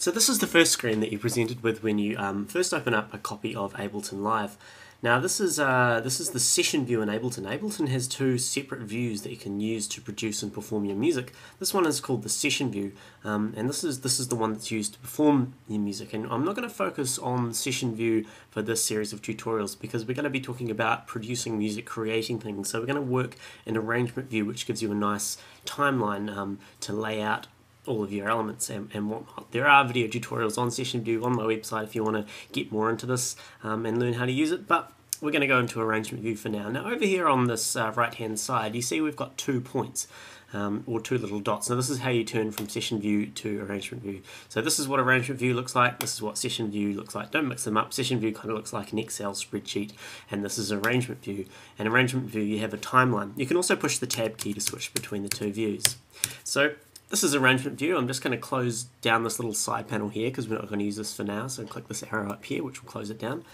So this is the first screen that you're presented with when you first open up a copy of Ableton Live. Now this is the Session View in Ableton. Ableton has two separate views that you can use to produce and perform your music. This one is called the Session View, and this is the one that's used to perform your music. And I'm not going to focus on Session View for this series of tutorials because we're going to be talking about producing music, creating things. So we're going to work in Arrangement View, which gives you a nice timeline to lay out all of your elements and whatnot. There are video tutorials on Session View on my website if you want to get more into this and learn how to use it, but we're going to go into Arrangement View for now. Now over here on this right hand side you see we've got 2 points or 2 little dots. Now this is how you turn from Session View to Arrangement View. So this is what Arrangement View looks like, this is what Session View looks like. Don't mix them up. Session View kind of looks like an Excel spreadsheet and this is Arrangement View. In Arrangement View you have a timeline. You can also push the tab key to switch between the two views. So this is Arrangement View. I'm just going to close down this little side panel here because we're not going to use this for now, so click this arrow up here which will close it down.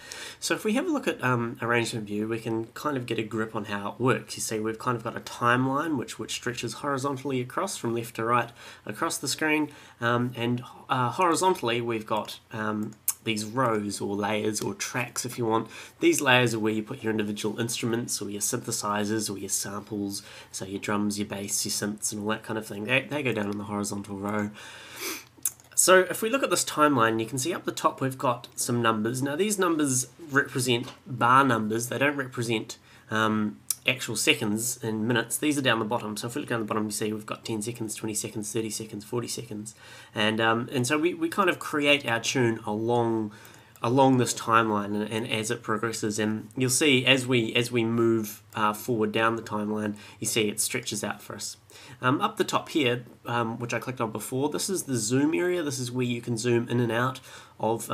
So if we have a look at Arrangement View we can kind of get a grip on how it works. You see we've kind of got a timeline which stretches horizontally across from left to right across the screen, and horizontally we've got these rows or layers or tracks if you want. These layers are where you put your individual instruments or your synthesizers or your samples, so your drums, your bass, your synths and all that kind of thing. They go down in the horizontal row. So if we look at this timeline you can see up the top we've got some numbers. Now these numbers represent bar numbers, they don't represent actual seconds and minutes. These are down the bottom, so if we look down the bottom you see we've got 10 seconds, 20 seconds, 30 seconds, 40 seconds and so we kind of create our tune along this timeline and as it progresses, and you'll see as we move forward down the timeline you see it stretches out for us. Up the top here which I clicked on before, this is the zoom area. This is where you can zoom in and out of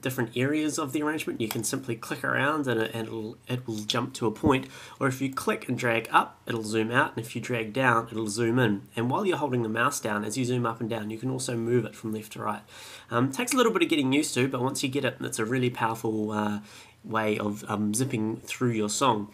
different areas of the arrangement. You can simply click around and it will jump to a point, or if you click and drag up it'll zoom out, and if you drag down it'll zoom in, and while you're holding the mouse down as you zoom up and down you can also move it from left to right. Takes a little bit of getting used to, but once you get it it's a really powerful way of zipping through your song.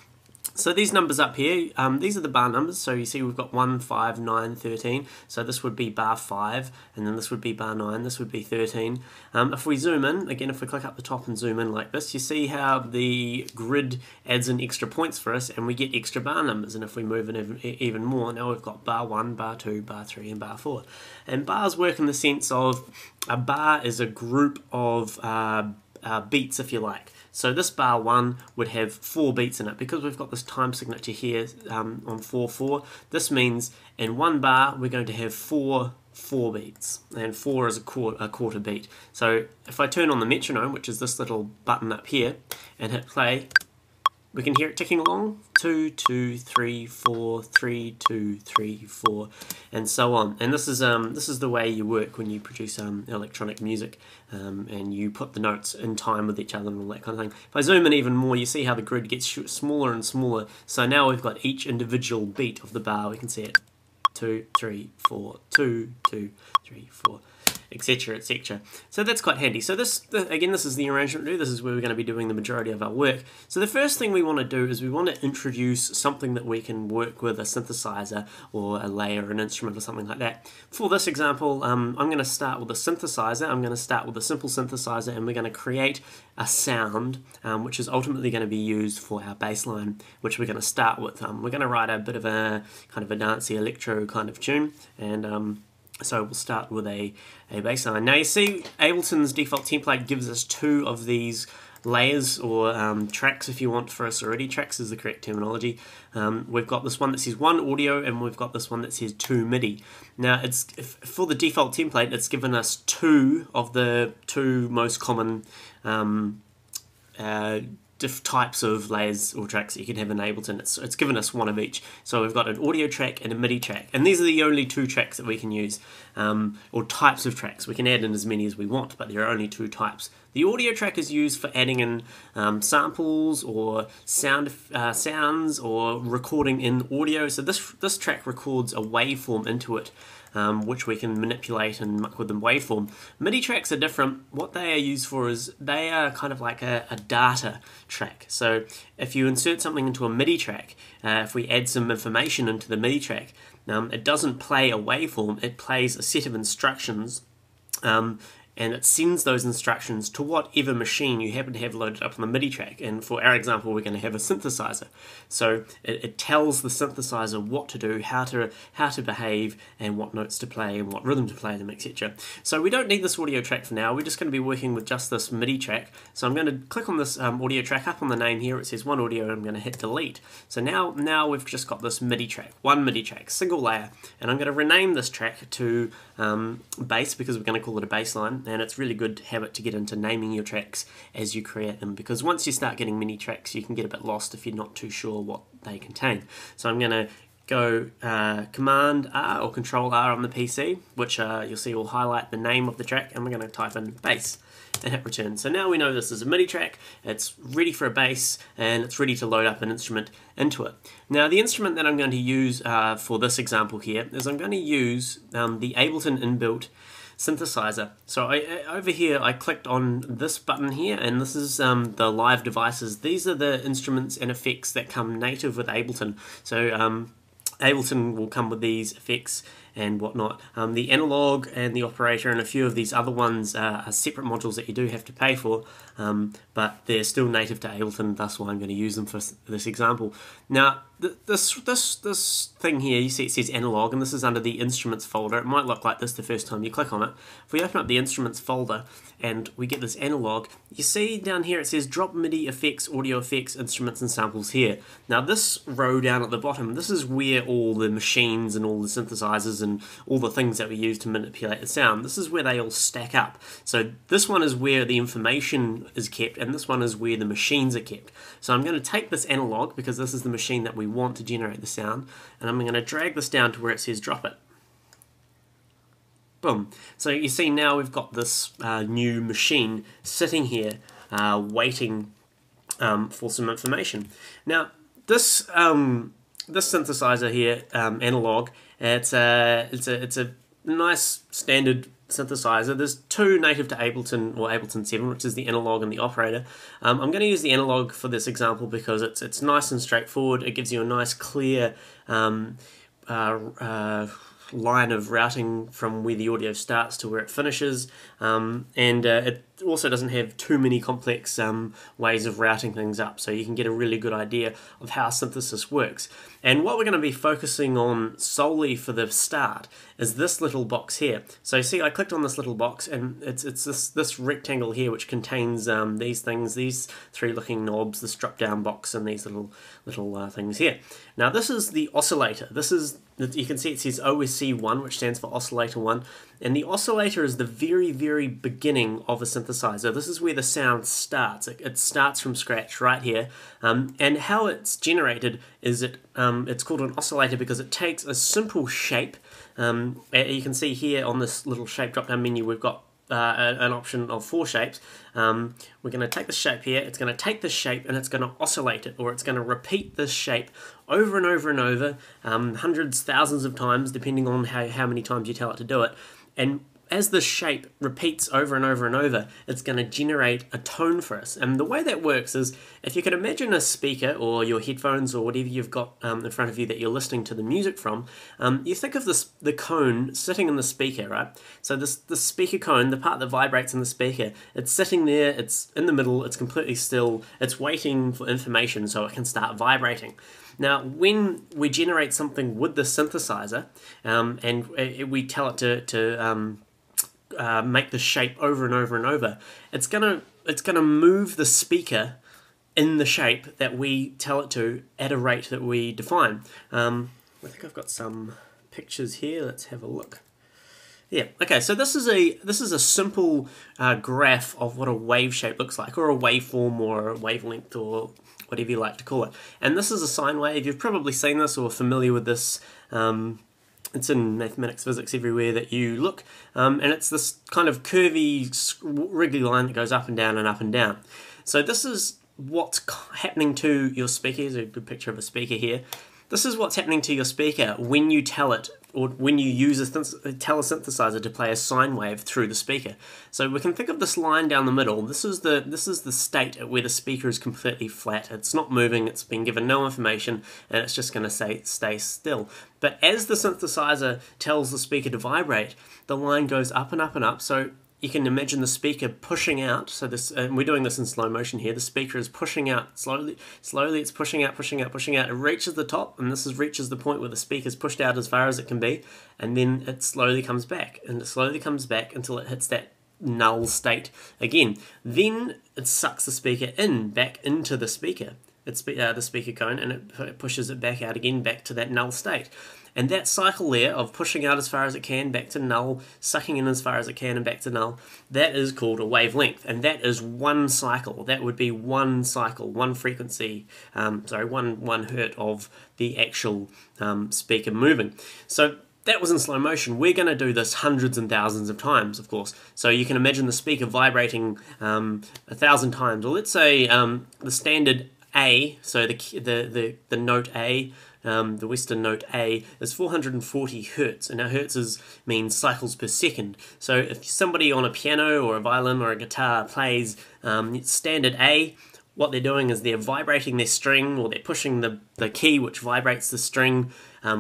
So these numbers up here, these are the bar numbers, so you see we've got 1, 5, 9, 13, so this would be bar 5, and then this would be bar 9, this would be 13. If we zoom in, again if we click up the top and zoom in like this, you see how the grid adds in extra points for us and we get extra bar numbers, and if we move in even more, now we've got bar 1, bar 2, bar 3 and bar 4. And bars work in the sense of a bar is a group of beats if you like. So this bar 1 would have 4 beats in it. Because we've got this time signature here on 4/4, this means in one bar we're going to have 4 4 beats, and 4 is a quarter beat. So if I turn on the metronome, which is this little button up here, and hit play, we can hear it ticking along, 2 2 3 4, 3 2 3 4, and so on. And this is the way you work when you produce electronic music, and you put the notes in time with each other and all that kind of thing. If I zoom in even more, you see how the grid gets smaller and smaller. So now we've got each individual beat of the bar. We can see it 2 3 4, 2 2 3 4. Etc. etc. So that's quite handy. So again, this is the Arrangement View. This is where we're going to be doing the majority of our work. So the first thing we want to do is we want to introduce something that we can work with, a synthesizer or a layer, an instrument or something like that. For this example, I'm going to start with a synthesizer. I'm going to start with a simple synthesizer, and we're going to create a sound which is ultimately going to be used for our bass line, which we're going to start with. We're going to write a bit of a kind of a dancey electro kind of tune, and so we'll start with a bass line. Now you see Ableton's default template gives us 2 of these layers or tracks if you want for us already. Tracks is the correct terminology. We've got this one that says 1 audio and we've got this one that says 2 MIDI. Now for the default template it's given us 2 of the 2 most common types of layers or tracks that you can have in Ableton. It's given us 1 of each. So we've got an audio track and a MIDI track, and these are the only 2 tracks that we can use, or types of tracks. We can add in as many as we want, but there are only 2 types. The audio track is used for adding in samples or sounds or recording in audio. So this track records a waveform into it, which we can manipulate and muck with the waveform. MIDI tracks are different. What they are used for is they are kind of like a data track. So if you insert something into a MIDI track, if we add some information into the MIDI track, it doesn't play a waveform, it plays a set of instructions and it sends those instructions to whatever machine you happen to have loaded up on the MIDI track. And for our example, we're going to have a synthesizer. So it tells the synthesizer what to do, how to behave, and what notes to play, and what rhythm to play them, etc. So we don't need this audio track for now. We're just going to be working with just this MIDI track. So I'm going to click on this audio track up on the name here. It says one audio, and I'm going to hit delete. So now we've just got this MIDI track, one MIDI track, single layer. And I'm going to rename this track to bass, because we're going to call it a bass line. And it's really good habit to get into naming your tracks as you create them, because once you start getting many tracks, you can get a bit lost if you're not too sure what they contain. So I'm going to go Command R or Control R on the PC, which you'll see will highlight the name of the track, and we're going to type in bass and hit return. So now we know this is a MIDI track, it's ready for a bass, and it's ready to load up an instrument into it. Now the instrument that I'm going to use for this example here is I'm going to use the Ableton inbuilt synthesizer. So over here I clicked on this button here, and this is the live devices. These are the instruments and effects that come native with Ableton. So Ableton will come with these effects and whatnot. The analog and the operator and a few of these other ones are separate modules that you do have to pay for, but they're still native to Ableton. That's why I'm going to use them for this example. Now this thing here, you see it says analog, and this is under the instruments folder. It might look like this the first time you click on it. If we open up the instruments folder and we get this analog, you see down here it says drop MIDI effects, audio effects, instruments and samples here. Now this row down at the bottom, this is where all the machines and all the synthesizers and all the things that we use to manipulate the sound, this is where they all stack up. So this one is where the information is kept, and this one is where the machines are kept. So I'm going to take this analog, because this is the machine that we want to generate the sound, and I'm going to drag this down to where it says drop it. Boom. So you see now we've got this new machine sitting here waiting for some information. Now this synthesizer here, analog, it's a nice standard synthesizer. There's two native to Ableton, or Ableton 7, which is the analog and the operator. I'm going to use the analog for this example because it's nice and straightforward. It gives you a nice clear line of routing from where the audio starts to where it finishes, and it also doesn't have too many complex ways of routing things up, so you can get a really good idea of how synthesis works. And what we're going to be focusing on solely for the start is this little box here. So see, I clicked on this little box, and it's this rectangle here which contains these things, these three looking knobs, this drop down box, and these little things here. Now this is the oscillator. This is, you can see it says OSC1, which stands for oscillator 1, and the oscillator is the very, very beginning of a synthesizer. This is where the sound starts. It starts from scratch right here, and how it's generated is it's called an oscillator because it takes a simple shape. You can see here on this little shape drop down menu we've got an option of four shapes. We're going to take the shape here, it's going to take this shape and it's going to oscillate it, or it's going to repeat this shape over and over and over, hundreds, thousands of times, depending on how many times you tell it to do it. And as this shape repeats over and over and over, it's going to generate a tone for us. And the way that works is, if you can imagine a speaker or your headphones or whatever you've got in front of you that you're listening to the music from, you think of the cone sitting in the speaker, right? So the speaker cone, the part that vibrates in the speaker, it's sitting there, it's in the middle, it's completely still, it's waiting for information so it can start vibrating. Now, when we generate something with the synthesizer, and we tell it to make the shape over and over and over, it's gonna move the speaker in the shape that we tell it to at a rate that we define. I think I've got some pictures here. Let's have a look. Yeah. Okay. So this is a simple graph of what a wave shape looks like, or a waveform, or a wavelength, or whatever you like to call it. And this is a sine wave. You've probably seen this or familiar with this. It's in mathematics, physics, everywhere that you look, and it's this kind of curvy, wriggly line that goes up and down and up and down. So this is what's happening to your speaker. Here's a good picture of a speaker here. This is what's happening to your speaker when you tell it, or when you use tell a synthesizer to play a sine wave through the speaker. So we can think of this line down the middle. This is the state at where the speaker is completely flat. It's not moving. It's been given no information, and it's just going to say stay still. But as the synthesizer tells the speaker to vibrate, the line goes up and up and up. So you can imagine the speaker pushing out. So this, and we're doing this in slow motion here. The speaker is pushing out slowly. It's pushing out. It reaches the top, and this is reaches the point where the speaker is pushed out as far as it can be, and then it slowly comes back, and it slowly comes back until it hits that null state again. Then it sucks the speaker in back into the speaker. It's the speaker cone, and it pushes it back out again, back to that null state. And that cycle there of pushing out as far as it can, back to null, sucking in as far as it can, and back to null, that is called a wavelength. And that is one cycle. That would be one cycle, one frequency, one hertz of the actual speaker moving. So that was in slow motion. We're going to do this hundreds and thousands of times, of course. So you can imagine the speaker vibrating 1,000 times. Or let's say the standard A, so the note A, the Western note A is 440 hertz, and now hertz means cycles per second. So if somebody on a piano or a violin or a guitar plays standard A, what they're doing is they're vibrating their string, or they're pushing the key which vibrates the string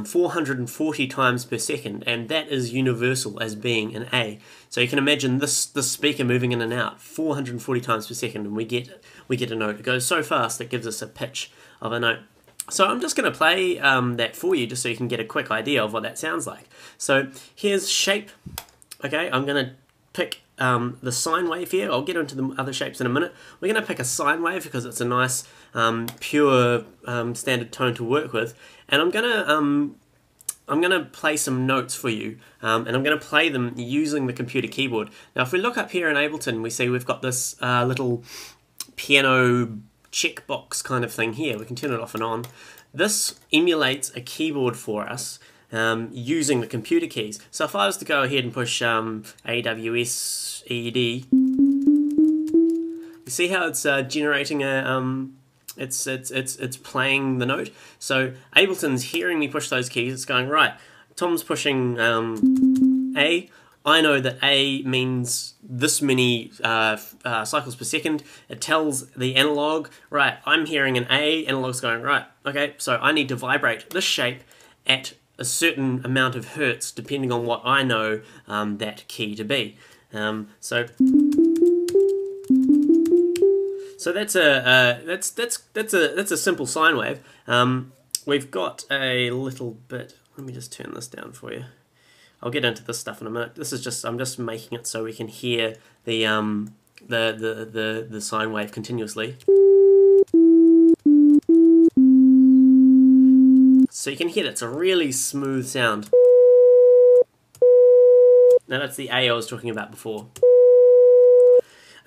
440 times per second, and that is universal as being an A. So you can imagine this speaker moving in and out 440 times per second, and we get a note. It goes so fast that gives us a pitch of a note. So I'm just going to play that for you just so you can get a quick idea of what that sounds like. So here's shape. Okay, I'm going to pick the sine wave here. I'll get into the other shapes in a minute. We're going to pick a sine wave because it's a nice pure standard tone to work with. And I'm going to play some notes for you, and I'm going to play them using the computer keyboard. Now, if we look up here in Ableton, we see we've got this little piano checkbox kind of thing here. We can turn it off and on. This emulates a keyboard for us using the computer keys. So if I was to go ahead and push AWSED, you see how it's generating a it's playing the note. So Ableton's hearing me push those keys. It's going, right, Tom's pushing A. I know that A means this many cycles per second. It tells the analog, right, I'm hearing an A. Analog's going, right, okay, so I need to vibrate this shape at a certain amount of hertz, depending on what I know that key to be. So that's a simple sine wave. We've got a little bit. Let me just turn this down for you. I'll get into this stuff in a minute. This is just, I'm just making it so we can hear the sine wave continuously. So you can hear it's a really smooth sound. Now that's the A I was talking about before.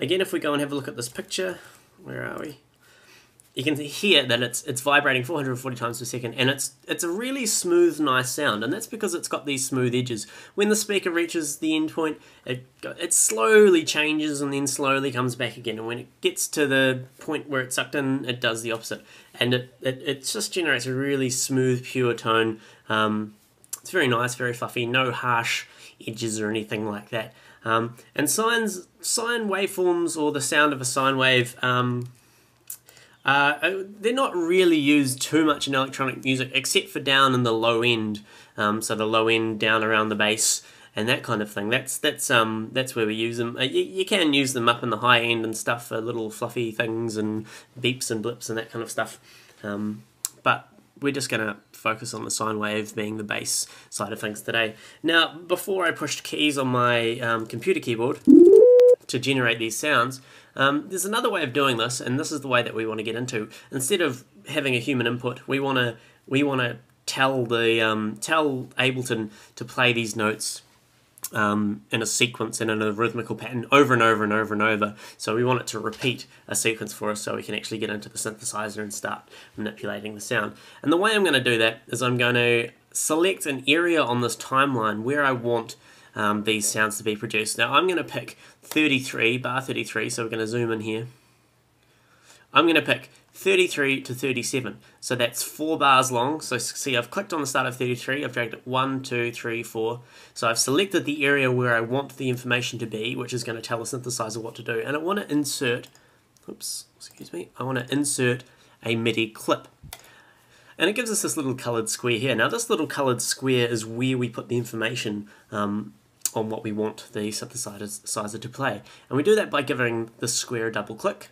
Again, if we go and have a look at this picture, where are we? You can hear that it's vibrating 440 times per second, and it's a really smooth, nice sound, and that's because it's got these smooth edges. When the speaker reaches the end point, it slowly changes and then slowly comes back again, and when it gets to the point where it's sucked in, it does the opposite, and it just generates a really smooth, pure tone. It's very nice, very fluffy, no harsh edges or anything like that. And sine waveforms, or the sound of a sine wave, they're not really used too much in electronic music, except for down in the low end. So the low end down around the bass and that kind of thing. That's where we use them. You can use them up in the high end and stuff for little fluffy things and beeps and blips and that kind of stuff. But we're just going to focus on the sine wave being the bass side of things today. Now, before I pushed keys on my computer keyboard to generate these sounds, there's another way of doing this, and this is the way that we want to get into. Instead of having a human input, we want to tell the tell Ableton to play these notes in a sequence and in a rhythmical pattern over and over and over and over. So we want it to repeat a sequence for us, so we can actually get into the synthesizer and start manipulating the sound. And the way I'm going to do that is I'm going to select an area on this timeline where I want these sounds to be produced. Now I'm going to pick 33, bar 33, so we're going to zoom in here. I'm going to pick 33 to 37, so that's 4 bars long. So see, I've clicked on the start of 33, I've dragged it 1, 2, 3, 4. So I've selected the area where I want the information to be, which is going to tell the synthesizer what to do. And I want to insert, oops, excuse me, I want to insert a MIDI clip. And it gives us this little coloured square here. Now this little coloured square is where we put the information on what we want the synthesizer to play. And we do that by giving the square a double click.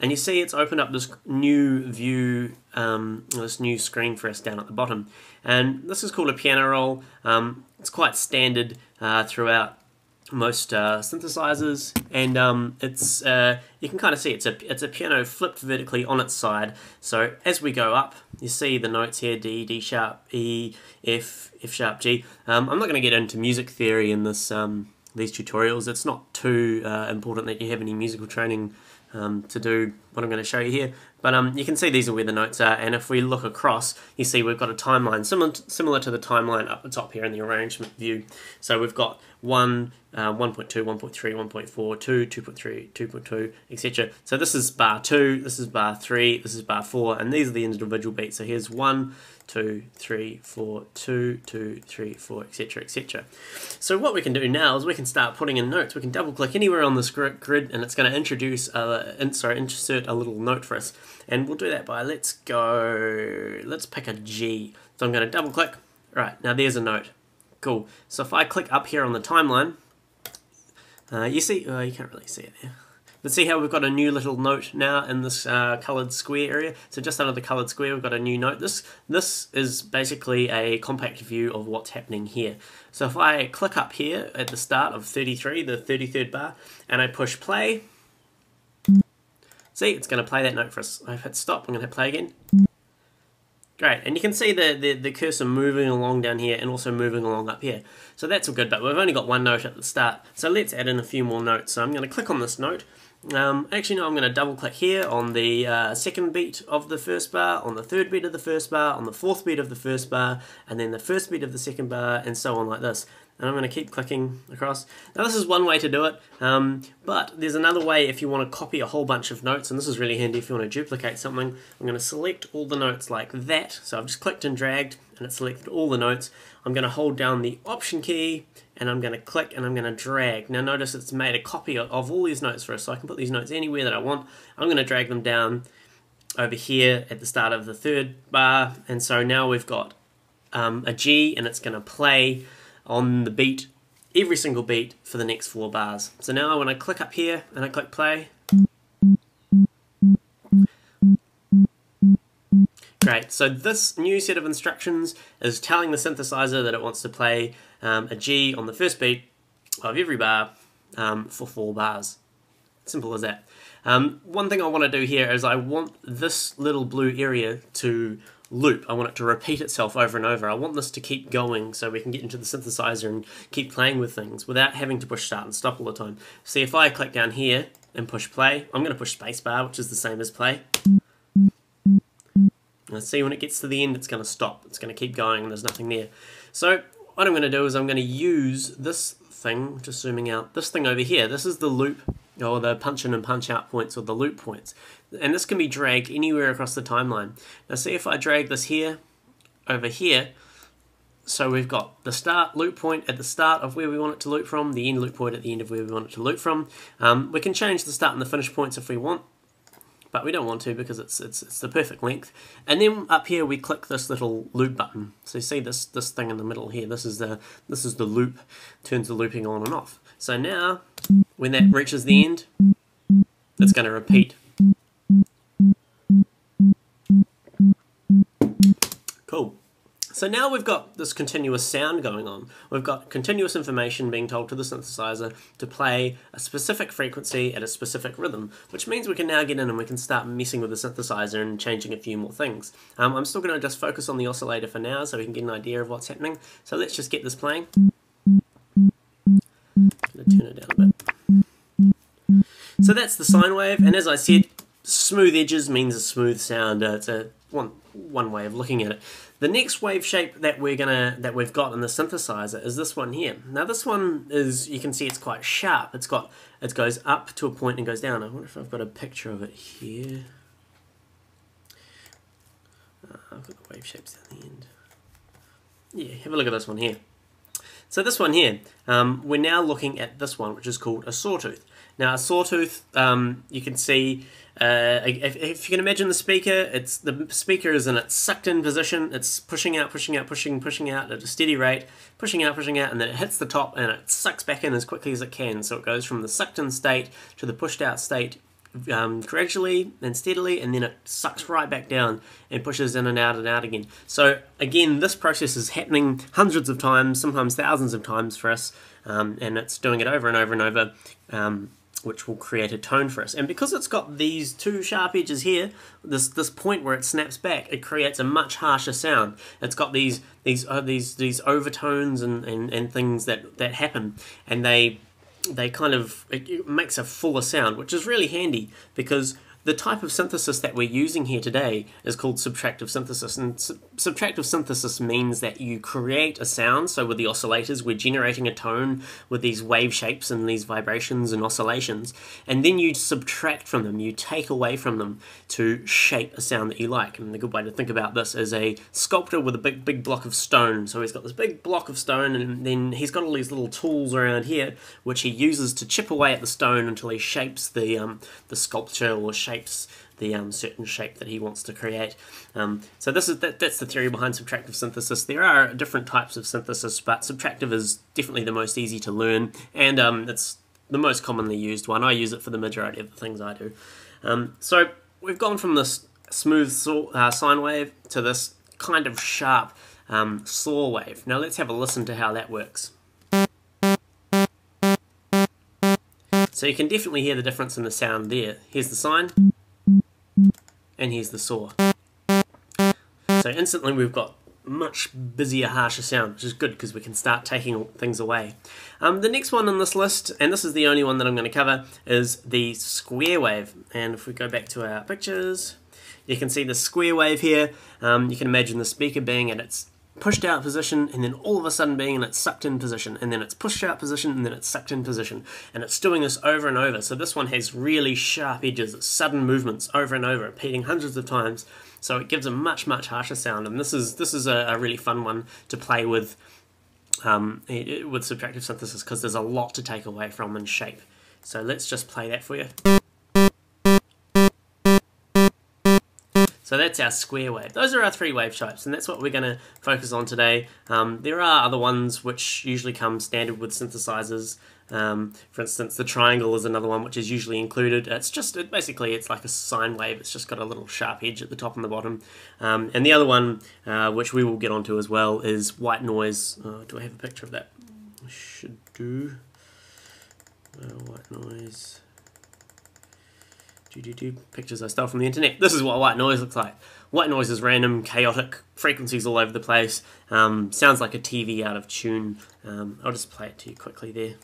And you see it's opened up this new view, this new screen for us down at the bottom. And this is called a piano roll. It's quite standard throughout most synthesizers, and it's you can kind of see it's a piano flipped vertically on its side. So as we go up, you see the notes here: D, D sharp, E, F, F sharp, G. I'm not going to get into music theory in this these tutorials. It's not too important that you have any musical training to do what I'm going to show you here. But you can see these are where the notes are, and if we look across, you see we've got a timeline similar to the timeline up the top here in the arrangement view. So we've got 1, 1.2, 1.3, 1.4, 2, 2.3, 2.2, etc. So this is bar 2, this is bar 3, this is bar 4, and these are the individual beats. So here's 1, 2, 3, 4, 2, 2, 3, 4, etc., etc. So what we can do now is we can start putting in notes. We can double click anywhere on this grid and it's going to insert a little note for us. And we'll do that by, let's pick a G. So I'm going to double click. Right, now there's a note. Cool. So if I click up here on the timeline, you see, you can't really see it there. But see how we've got a new little note now in this coloured square area? So just under the coloured square, we've got a new note. This is basically a compact view of what's happening here. So if I click up here at the start of 33, the 33rd bar, and I push play, see, it's going to play that note for us. I've hit stop, I'm going to play again. Great, and you can see the cursor moving along down here and also moving along up here. So that's all good, but we've only got one note at the start. So let's add in a few more notes. So I'm going to click on this note. Actually, no, I'm going to double click here on the second beat of the first bar, on the third beat of the first bar, on the fourth beat of the first bar, and then the first beat of the second bar, and so on like this. And I'm going to keep clicking across. Now this is one way to do it, but there's another way if you want to copy a whole bunch of notes, and this is really handy if you want to duplicate something. I'm going to select all the notes like that, so I've just clicked and dragged, and it selected all the notes. I'm going to hold down the Option key, and I'm going to click, and I'm going to drag. Now notice it's made a copy of all these notes for us, so I can put these notes anywhere that I want. I'm going to drag them down over here at the start of the third bar, and so now we've got a G, and it's going to play on the beat, every single beat for the next 4 bars. So now when I click up here and I click play, great, so this new set of instructions is telling the synthesizer that it wants to play a G on the first beat of every bar for 4 bars. Simple as that. One thing I want to do here is I want this little blue area to loop. I want it to repeat itself over and over. I want this to keep going so we can get into the synthesizer and keep playing with things without having to push start and stop all the time. See, if I click down here and push play, I'm going to push spacebar, which is the same as play. And see, when it gets to the end, it's going to stop. It's going to keep going and there's nothing there. So what I'm going to do is I'm going to use this thing, just zooming out, this thing over here. This is the loop, or the punch in and punch out points, or the loop points. And this can be dragged anywhere across the timeline. Now see, if I drag this here, over here, so we've got the start loop point at the start of where we want it to loop from, the end loop point at the end of where we want it to loop from. We can change the start and the finish points if we want, but we don't want to because it's the perfect length. And then up here we click this little loop button. So you see this thing in the middle here, this is the loop, turns the looping on and off. So now, when that reaches the end, it's going to repeat. Cool. So now we've got this continuous sound going on. We've got continuous information being told to the synthesizer to play a specific frequency at a specific rhythm, which means we can now get in and we can start messing with the synthesizer and changing a few more things. I'm still going to just focus on the oscillator for now so we can get an idea of what's happening. So let's just get this playing. Turn it down a bit. So that's the sine wave, and as I said, smooth edges means a smooth sound. It's a one way of looking at it. The next wave shape that we've got in the synthesizer is this one here. Now this one is, you can see it's quite sharp. It goes up to a point and goes down. I wonder if I've got a picture of it here. I've got the wave shapes at the end. Yeah, have a look at this one here. So this one here, we're now looking at this one, which is called a sawtooth. Now a sawtooth, you can see, if you can imagine the speaker, the speaker is in its sucked in position, it's pushing out at a steady rate, pushing out, and then it hits the top and it sucks back in as quickly as it can. So it goes from the sucked in state to the pushed out state gradually and steadily, and then it sucks right back down and pushes in and out again. So again, this process is happening hundreds of times, sometimes thousands of times for us, and it's doing it over and over and over, which will create a tone for us. And because it's got these two sharp edges here, this point where it snaps back, it creates a much harsher sound. It's got these overtones and things that happen, and they kind of, it makes a fuller sound, which is really handy because the type of synthesis that we're using here today is called subtractive synthesis, and subtractive synthesis means that you create a sound. So with the oscillators, we're generating a tone with these wave shapes and these vibrations and oscillations, and then you subtract from them, you take away from them to shape a sound that you like. And a good way to think about this is a sculptor with a big block of stone. So he's got this big block of stone, and then he's got all these little tools around here which he uses to chip away at the stone until he shapes the sculpture, or shapes the certain shape that he wants to create. So that's the theory behind subtractive synthesis. There are different types of synthesis, but subtractive is definitely the most easy to learn, and it's the most commonly used one. I use it for the majority of the things I do. So we've gone from this smooth sine wave to this kind of sharp saw wave. Now let's have a listen to how that works. So you can definitely hear the difference in the sound there. Here's the sine, and here's the saw. So instantly we've got much busier, harsher sound, which is good because we can start taking things away. The next one on this list, and this is the only one that I'm going to cover, is the square wave. And if we go back to our pictures, you can see the square wave here. You can imagine the speaker being at its pushed out position, and then all of a sudden being in its sucked in position, and then it's pushed out position, and then it's sucked in position, and it's doing this over and over. So this one has really sharp edges, it's sudden movements over and over, repeating hundreds of times, so it gives a much harsher sound. And this is a really fun one to play with subtractive synthesis, because there's a lot to take away from and shape. So let's just play that for you. So that's our square wave. Those are our three wave types, and that's what we're going to focus on today. There are other ones which usually come standard with synthesizers. For instance, the triangle is another one which is usually included. It's like a sine wave. It's just got a little sharp edge at the top and the bottom. And the other one, which we will get onto as well, is white noise. Do I have a picture of that? I should do. White noise. Pictures I stole from the internet. This is what white noise looks like. White noise is random, chaotic, frequencies all over the place. Sounds like a TV out of tune. I'll just play it to you quickly there.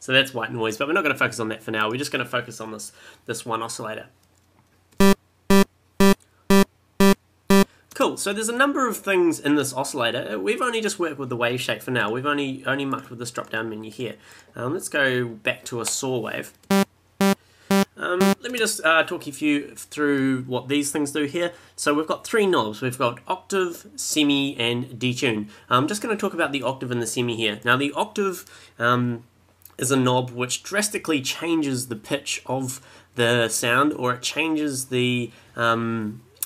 So that's white noise, but we're not going to focus on that for now. We're just going to focus on this one oscillator. Cool, so there's a number of things in this oscillator. We've only just worked with the wave shape for now. We've only mucked with this drop-down menu here. Let's go back to a saw wave. Let me just talk you through what these things do here. So we've got three knobs. We've got octave, semi, and detune. I'm just going to talk about the octave and the semi here. Now the octave is a knob which drastically changes the pitch of the sound, or it changes the...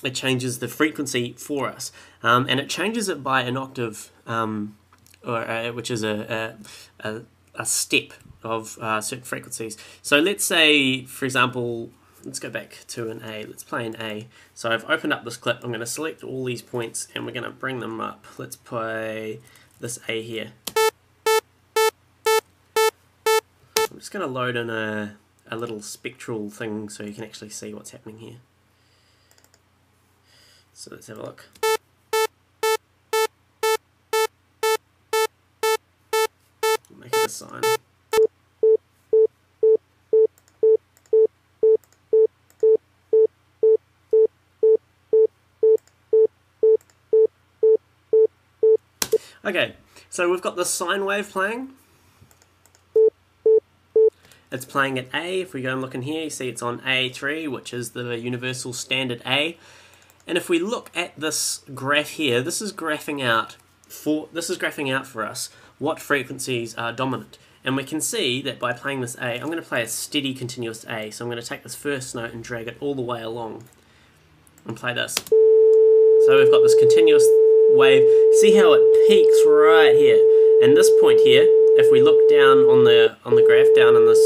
It changes the frequency for us, and it changes it by an octave, which is a step of certain frequencies. So let's say, for example, let's go back to an A. Let's play an A. So I've opened up this clip. I'm going to select all these points, and we're going to bring them up. Let's play this A here. I'm just going to load in a little spectral thing so you can actually see what's happening here. So let's have a look. We'll make it a sine. Okay, so we've got the sine wave playing. It's playing at A. If we go and look in here, you see it's on A3, which is the universal standard A. And if we look at this graph here, this is graphing out for us what frequencies are dominant. And we can see that by playing this A, I'm going to play a steady continuous A. So I'm going to take this first note and drag it all the way along and play this. So we've got this continuous wave. See how it peaks right here. And this point here, if we look down on the graph, down in this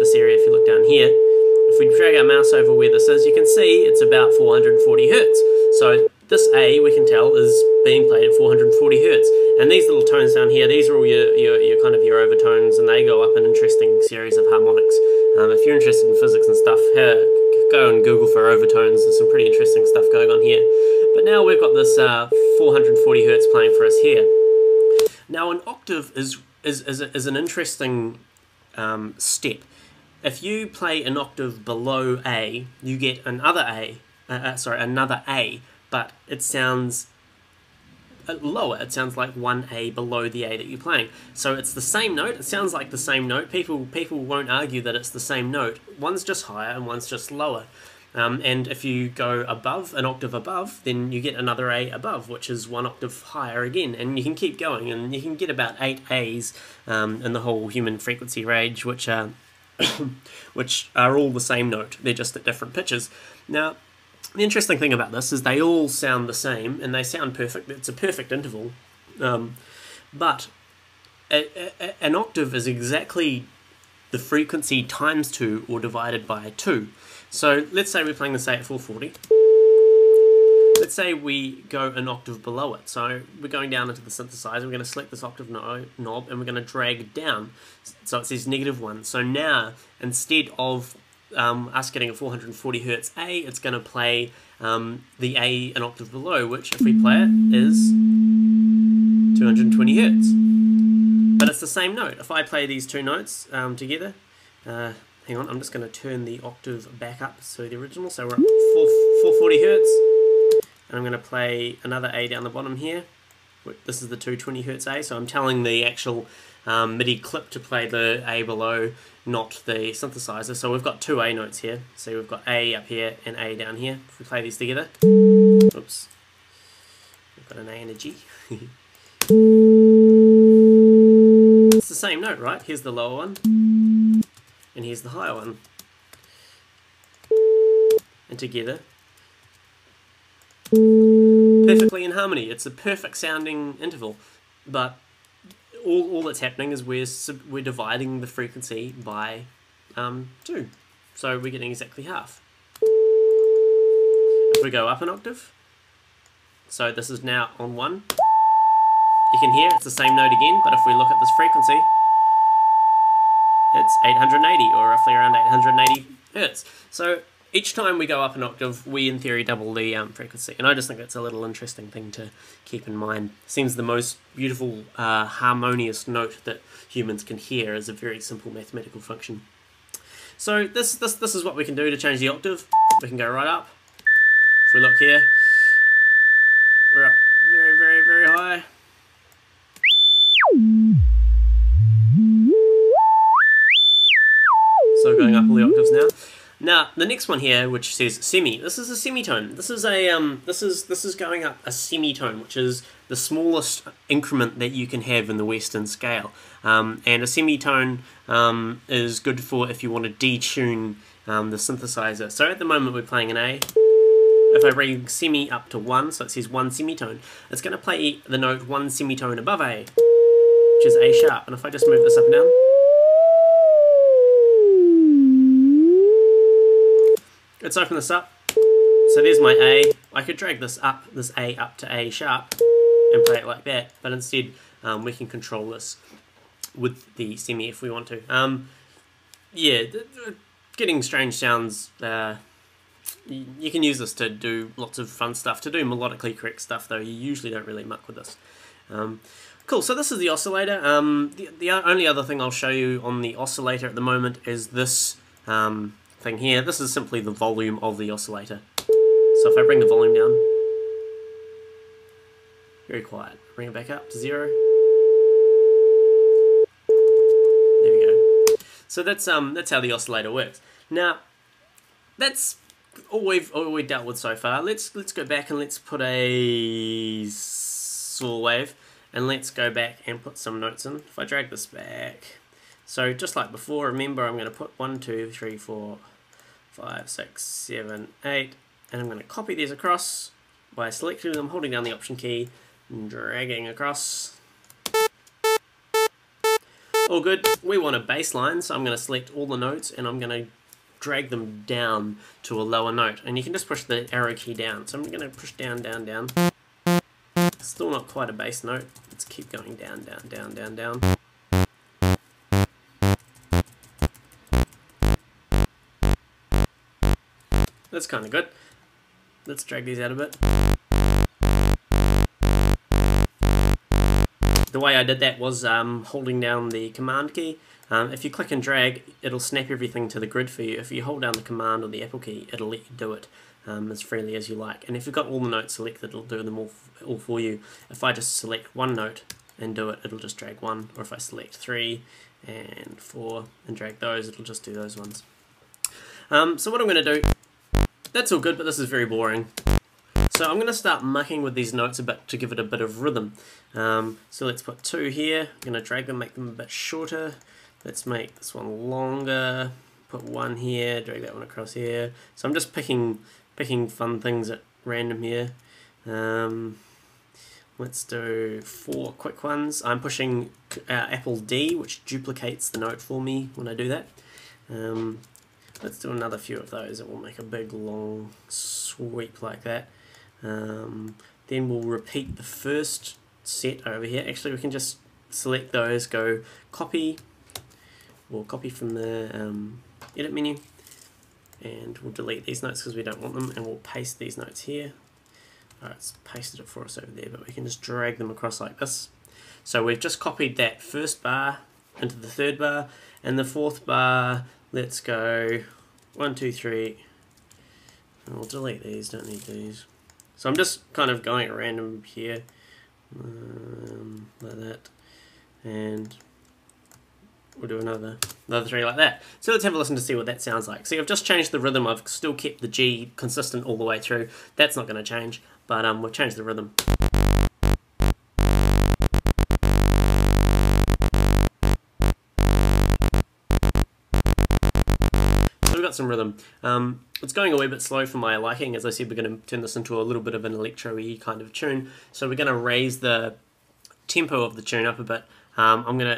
this area, if you look down here, if we drag our mouse over where this is, you can see it's about 440 hertz. So this A, we can tell, is being played at 440 hertz. And these little tones down here, these are all your kind of your overtones, and they go up an interesting series of harmonics. If you're interested in physics and stuff, go and Google for overtones. There's some pretty interesting stuff going on here. But now we've got this 440 hertz playing for us here. Now an octave is an interesting step. If you play an octave below A, you get another A, but it sounds lower. It sounds like one A below the A that you're playing. So it's the same note. It sounds like the same note. People won't argue that it's the same note. One's just higher and one's just lower. And if you go above, an octave above, then you get another A above, which is one octave higher again. And you can keep going, and you can get about 8 A's in the whole human frequency range, which are all the same note. They're just at different pitches. Now, the interesting thing about this is they all sound the same, and they sound perfect. It's a perfect interval. But an octave is exactly the frequency times 2 or divided by 2. So let's say we're playing this A at 440. Let's say we go an octave below it. So we're going down into the synthesizer, we're going to select this octave knob, and we're going to drag down. So it says -1. So now, instead of us getting a 440 hertz A, it's going to play the A an octave below, which, if we play it, is 220 hertz. But it's the same note. If I play these two notes together, hang on, I'm just going to turn the octave back up to the original. So we're at 440 hertz. And I'm going to play another A down the bottom here. This is the 220 hertz A. So I'm telling the actual MIDI clip to play the A below, not the synthesizer. So we've got two A notes here. So we've got A up here and A down here. If we play these together. Oops. We've got an A and a G. It's the same note, right? Here's the lower one. And here's the higher one. And together. Perfectly in harmony. It's a perfect sounding interval. But all that's happening is we're dividing the frequency by 2. So we're getting exactly half. If we go up an octave. So this is now on 1. You can hear it's the same note again. But if we look at this frequency, it's 880, or roughly around 880 hertz. So each time we go up an octave, we in theory double the frequency. And I just think that's a little interesting thing to keep in mind. Seems the most beautiful harmonious note that humans can hear is a very simple mathematical function. So this is what we can do to change the octave. We can go right up. If we look here, we're up very, very, very high. So going up all the octaves now. Now the next one here, which says semi. This is a semitone. This is a this is going up a semitone, which is the smallest increment that you can have in the Western scale. And a semitone is good for if you want to detune the synthesizer. So at the moment we're playing an A. If I bring semi up to 1, so it says 1 semitone, it's going to play the note 1 semitone above A, which is A sharp. And if I just move this up and down. Let's open this up. So there's my A. I could drag this A up to A sharp and play it like that, but instead we can control this with the semi if we want to. Yeah, getting strange sounds. You can use this to do lots of fun stuff, to do melodically correct stuff though. You usually don't really muck with this. Cool, so this is the oscillator. The only other thing I'll show you on the oscillator at the moment is this thing here. This is simply the volume of the oscillator. So if I bring the volume down, very quiet, bring it back up to 0. There we go. So that's how the oscillator works. Now, that's all we've dealt with so far. Let's go back and let's put a saw wave, and let's go back and put some notes in. If I drag this back, so just like before, remember I'm going to put 1, 2, 3, 4, 5, 6, 7, 8, and I'm going to copy these across by selecting them, holding down the Option key, and dragging across. All good. We want a bass line, so I'm going to select all the notes and I'm going to drag them down to a lower note. And you can just push the arrow key down. So I'm going to push down, down, down. Still not quite a bass note. Let's keep going down, down, down, down, down. That's kind of good. Let's drag these out a bit. The way I did that was holding down the Command key. If you click and drag, it'll snap everything to the grid for you. If you hold down the Command or the Apple key, it'll let you do it as freely as you like. And if you've got all the notes selected, it'll do them all for you. If I just select one note and do it, it'll just drag one. Or if I select 3 and 4 and drag those, it'll just do those ones. So what I'm going to do... That's all good, but this is very boring. So I'm going to start mucking with these notes a bit to give it a bit of rhythm. So let's put 2 here. I'm going to drag them, make them a bit shorter. Let's make this one longer. Put 1 here, drag that one across here. So I'm just picking fun things at random here. Let's do 4 quick ones. I'm pushing Apple D, which duplicates the note for me when I do that. Let's do another few of those. It will make a big long sweep like that. Then we'll repeat the first set over here. Actually, we can just select those, go copy, we'll copy from the edit menu, and we'll delete these notes because we don't want them, and we'll paste these notes here. Alright, it's pasted it for us over there, but we can just drag them across like this. So we've just copied that first bar into the third bar, and the fourth bar. Let's go 1, 2, 3. And we'll delete these, don't need these. So I'm just kind of going at random here, like that. And we'll do another 3 like that. So let's have a listen to see what that sounds like. See, I've just changed the rhythm. I've still kept the G consistent all the way through. That's not going to change, but we'll change the rhythm. Some rhythm. It's going a wee bit slow for my liking. As I said, we're going to turn this into a little bit of an electro-y kind of tune. So we're going to raise the tempo of the tune up a bit.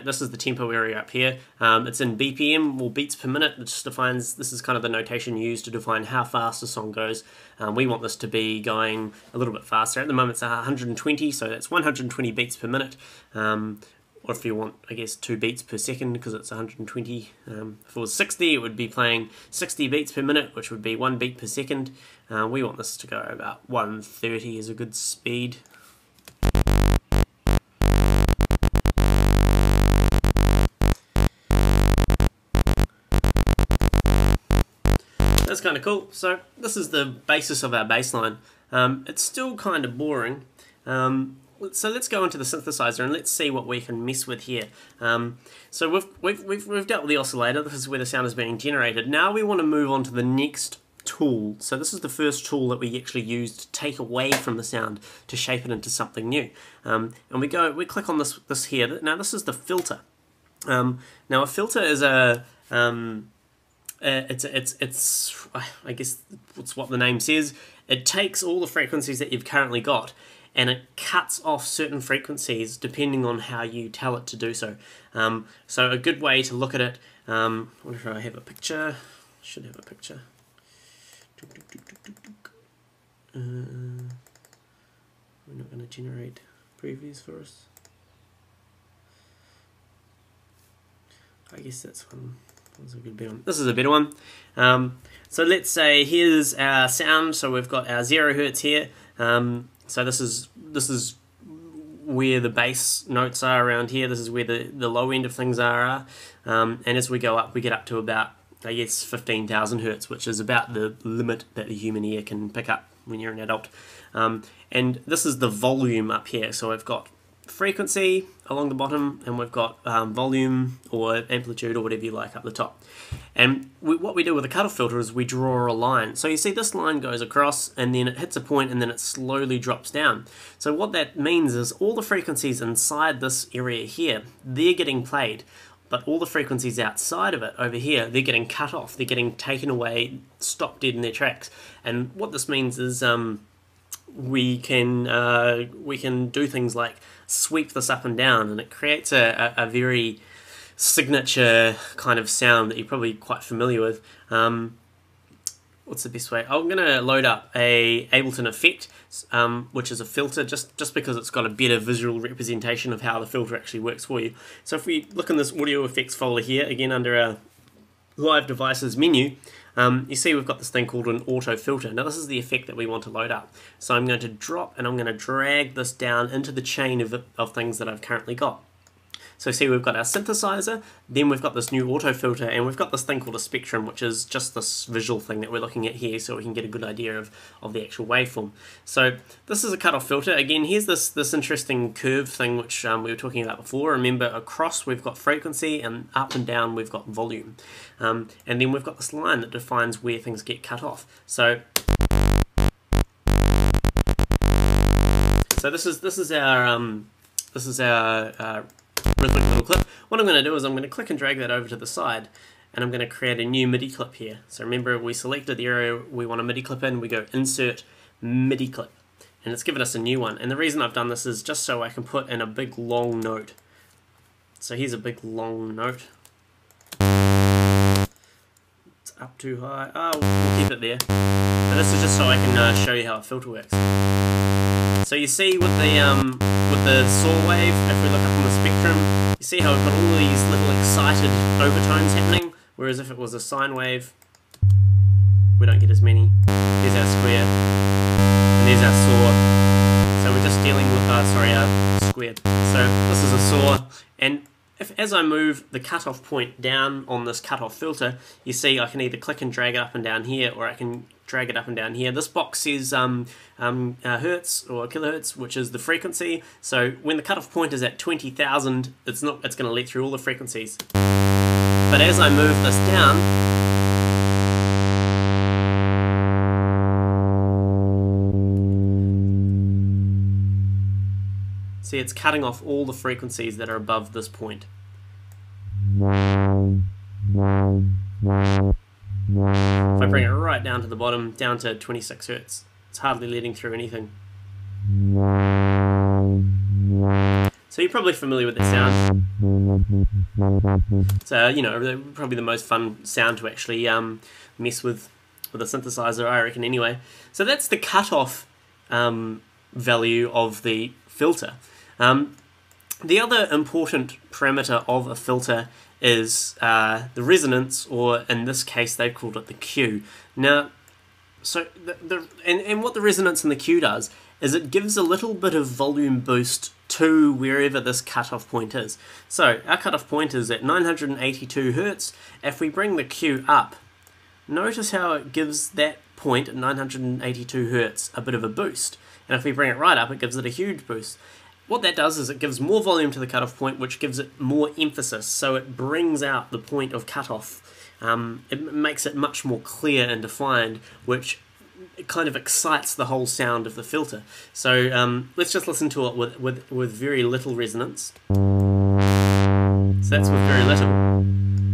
This is the tempo area up here. It's in BPM, or beats per minute, which defines, this is kind of the notation used to define how fast a song goes. We want this to be going a little bit faster. At the moment it's 120, so that's 120 beats per minute. Or if you want, I guess, 2 beats per second, because it's 120. If it was 60, it would be playing 60 beats per minute, which would be 1 beat per second. We want this to go about 130 is a good speed. That's kind of cool. So this is the basis of our bass line. It's still kind of boring. So let's go into the synthesizer and let's see what we can mess with here. So we've dealt with the oscillator. This is where the sound is being generated. Now we want to move on to the next tool. So this is the first tool that we actually use to take away from the sound to shape it into something new. And we click on this here. Now this is the filter. Now a filter is it's I guess it's what the name says. It takes all the frequencies that you've currently got, and it cuts off certain frequencies depending on how you tell it to do so. So a good way to look at it, I wonder if I have a picture, should have a picture. We're not going to generate previews for us. I guess that's one. This is a better one. So let's say here's our sound, so we've got our 0 hertz here. So this is where the bass notes are around here. This is where the low end of things are. And as we go up, we get up to about, I guess, 15,000 hertz, which is about the limit that the human ear can pick up when you're an adult. And this is the volume up here. So I've got frequency along the bottom, and we've got volume or amplitude or whatever you like up the top. And what we do with a cutoff filter is we draw a line. So you see this line goes across and then it hits a point and then it slowly drops down. So what that means is all the frequencies inside this area here, they're getting played, but all the frequencies outside of it over here, they're getting cut off, they're getting taken away, stopped dead in their tracks. And what this means is we can do things like sweep this up and down, and it creates a very signature kind of sound that you're probably quite familiar with. What's the best way? I'm going to load up a Ableton effect, which is a filter, just because it's got a better visual representation of how the filter actually works for you. So if we look in this audio effects folder here, again under our live devices menu, you see we've got this thing called an auto filter. Now this is the effect that we want to load up. So I'm going to drop and I'm going to drag this down into the chain of things that I've currently got. So see, we've got our synthesizer, then we've got this new auto filter, and we've got this thing called a spectrum, which is just this visual thing that we're looking at here so we can get a good idea of the actual waveform. So this is a cutoff filter. Again, here's this interesting curve thing which we were talking about before. Remember, across we've got frequency, and up and down we've got volume. And then we've got this line that defines where things get cut off. So this is our rhythmic little clip. What I'm going to do is I'm going to click and drag that over to the side, and I'm going to create a new MIDI clip here. So remember, we selected the area we want a MIDI clip in, we go insert MIDI clip, and it's given us a new one. And the reason I've done this is just so I can put in a big long note. So here's a big long note. It's up too high. Oh, we'll keep it there. And this is just so I can show you how a filter works. So you see with the saw wave, if we look up on the spectrum, you see how we've got all these little excited overtones happening, whereas if it was a sine wave, we don't get as many. There's our square, and there's our saw. So we're just dealing with our square. So this is a saw, and as I move the cutoff point down on this cutoff filter, you see I can either click and drag it up and down here, or I can drag it up and down here. This box says hertz or kilohertz, which is the frequency. So when the cutoff point is at 20,000, it's going to let through all the frequencies. But as I move this down, see, it's cutting off all the frequencies that are above this point. If I bring it right down to the bottom, down to 26 hertz, it's hardly letting through anything. So you're probably familiar with that sound. So, you know, probably the most fun sound to actually mess with a synthesizer, I reckon, anyway. So that's the cutoff value of the filter. The other important parameter of a filter is the resonance, or in this case they've called it the Q. Now, so and what the resonance in the Q does is it gives a little bit of volume boost to wherever this cutoff point is. So our cutoff point is at 982 Hertz. If we bring the Q up, notice how it gives that point at 982 Hertz a bit of a boost. And if we bring it right up, it gives it a huge boost. What that does is it gives more volume to the cutoff point, which gives it more emphasis, so it brings out the point of cutoff. It makes it much more clear and defined, which kind of excites the whole sound of the filter. So let's just listen to it with very little resonance. So that's with very little.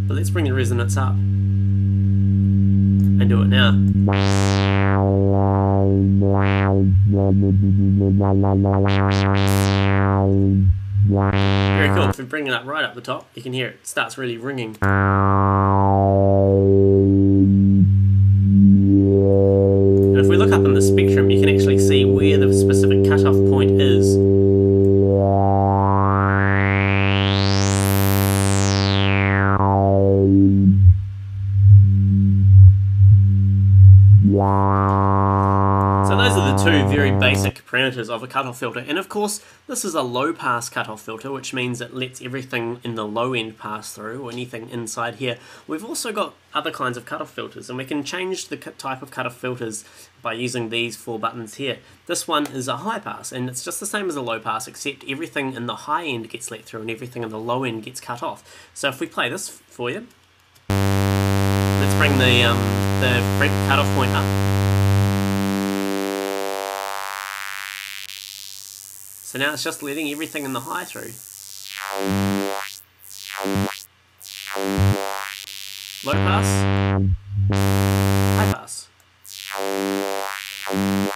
But let's bring the resonance up and do it now. Very cool. If we bring it up right up the top, you can hear it starts really ringing. And if we look up in the spectrum, you can actually see where the specific cutoff point is. Two very basic parameters of a cutoff filter, and of course this is a low pass cutoff filter, which means it lets everything in the low end pass through, or anything inside here. We've also got other kinds of cutoff filters, and we can change the type of cutoff filters by using these four buttons here. This one is a high pass, and it's just the same as a low pass, except everything in the high end gets let through and everything in the low end gets cut off. So if we play this for you. bring the cutoff point up. So now it's just letting everything in the high through. Low pass, high pass.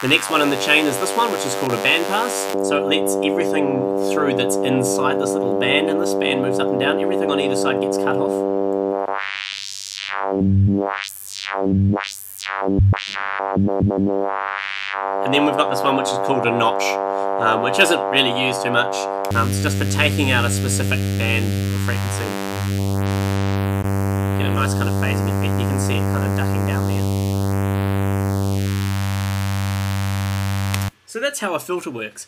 The next one in the chain is this one, which is called a band pass. So it lets everything through that's inside this little band, and this band moves up and down. Everything on either side gets cut off. And then we've got this one which is called a notch, which isn't really used too much. It's just for taking out a specific band or frequency. Get a nice kind of phase mid beat. You can see it kind of ducking down there. So that's how a filter works.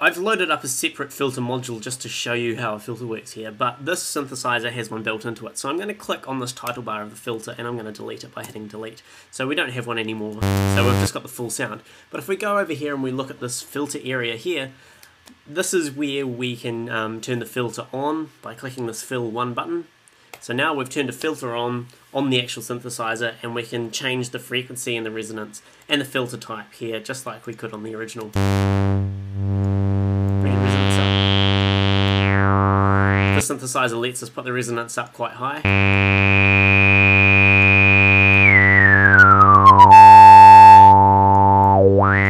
I've loaded up a separate filter module just to show you how a filter works here, but this synthesizer has one built into it. So I'm going to click on this title bar of the filter and I'm going to delete it by hitting delete. So we don't have one anymore, so we've just got the full sound. But if we go over here and we look at this filter area here, this is where we can turn the filter on by clicking this fill one button. So now we've turned a filter on the actual synthesizer, and we can change the frequency and the resonance and the filter type here, just like we could on the original. Bring the resonance up. The synthesizer lets us put the resonance up quite high.